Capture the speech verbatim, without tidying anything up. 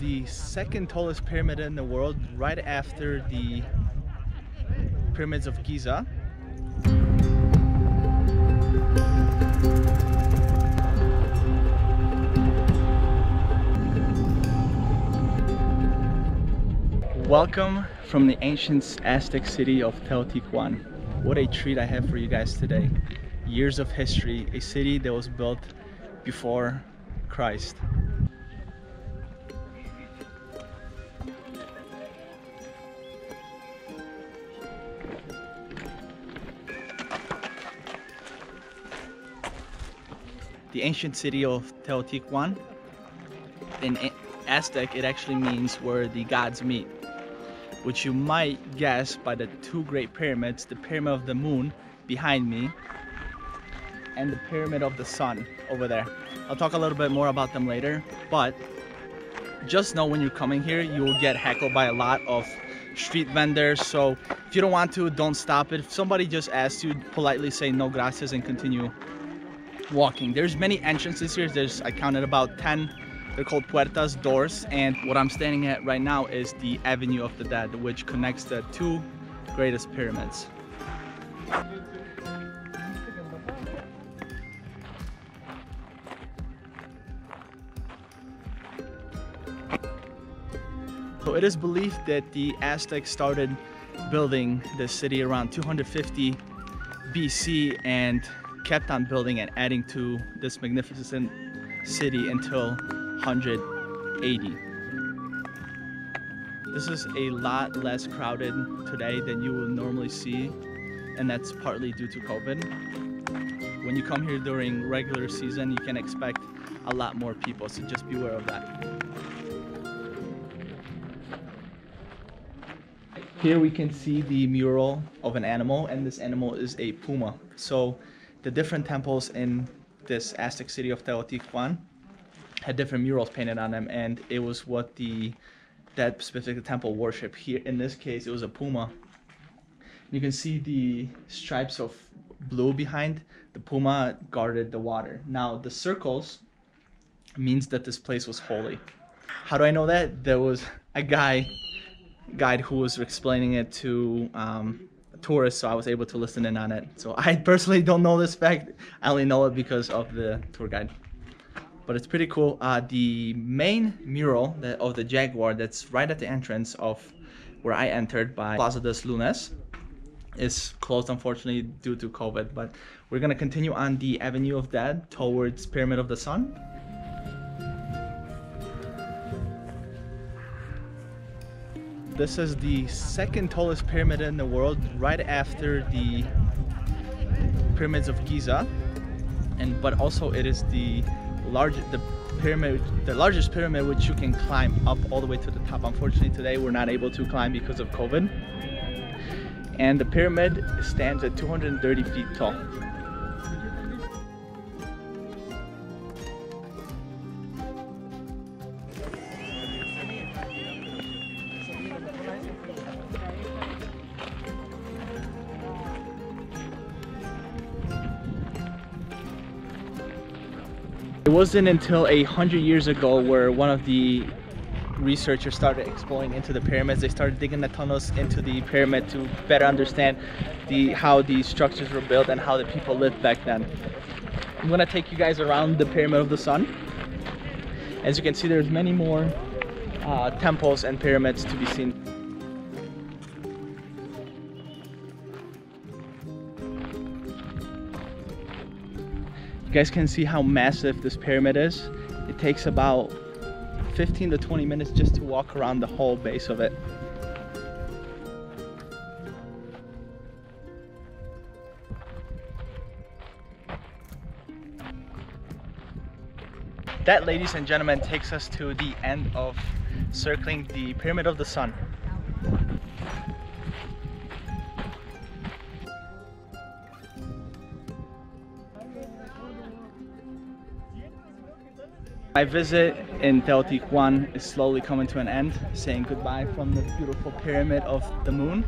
the second tallest pyramid in the world, right after the pyramids of Giza. Welcome from the ancient Aztec city of Teotihuacán. What a treat I have for you guys today. Years of history, a city that was built before Christ. The ancient city of Teotihuacán, in Aztec it actually means where the gods meet, which you might guess by the two great pyramids, the Pyramid of the Moon behind me and the Pyramid of the Sun over there. I'll talk a little bit more about them later, but just know when you're coming here, you will get heckled by a lot of street vendors. So if you don't want to, don't stop it. If somebody just asks you, politely say no gracias and continue walking. There's many entrances here. There's, I counted about ten. They're called puertas, doors, and what I'm standing at right now is the Avenue of the Dead, which connects the two greatest pyramids. So it is believed that the Aztecs started building the city around two hundred fifty B C and kept on building and adding to this magnificent city until one hundred eighty. This is a lot less crowded today than you will normally see, and that's partly due to COVID. When you come here during regular season, you can expect a lot more people, so just be aware of that. Here we can see the mural of an animal, and this animal is a puma. So the different temples in this Aztec city of Teotihuacan had different murals painted on them, and it was what the that specific temple worship. Here in this case it was a puma. You can see the stripes of blue behind the puma guarded the water. Now the circles means that this place was holy. How do I know that? There was a guy guide who was explaining it to um tourists, so I was able to listen in on it. So I personally don't know this fact. I only know it because of the tour guide, but it's pretty cool. Uh, the main mural that, of the jaguar that's right at the entrance of where I entered by Plaza de las Lunas is closed, unfortunately, due to COVID, but we're gonna continue on the Avenue of Dead towards Pyramid of the Sun. This is the second tallest pyramid in the world, right after the pyramids of Giza, and but also it is the largest the pyramid, the largest pyramid which you can climb up all the way to the top. Unfortunately, today we're not able to climb because of COVID. And the pyramid stands at two hundred thirty feet tall. It wasn't until a hundred years ago where one of the researchers started exploring into the pyramids. They started digging the tunnels into the pyramid to better understand the how these structures were built and how the people lived back then. I'm gonna take you guys around the Pyramid of the Sun. As you can see, there's many more uh, temples and pyramids to be seen. You guys can see how massive this pyramid is. It takes about fifteen to twenty minutes just to walk around the whole base of it. That, ladies and gentlemen, takes us to the end of circling the Pyramid of the Sun. My visit in Teotihuacan is slowly coming to an end, saying goodbye from the beautiful Pyramid of the Moon.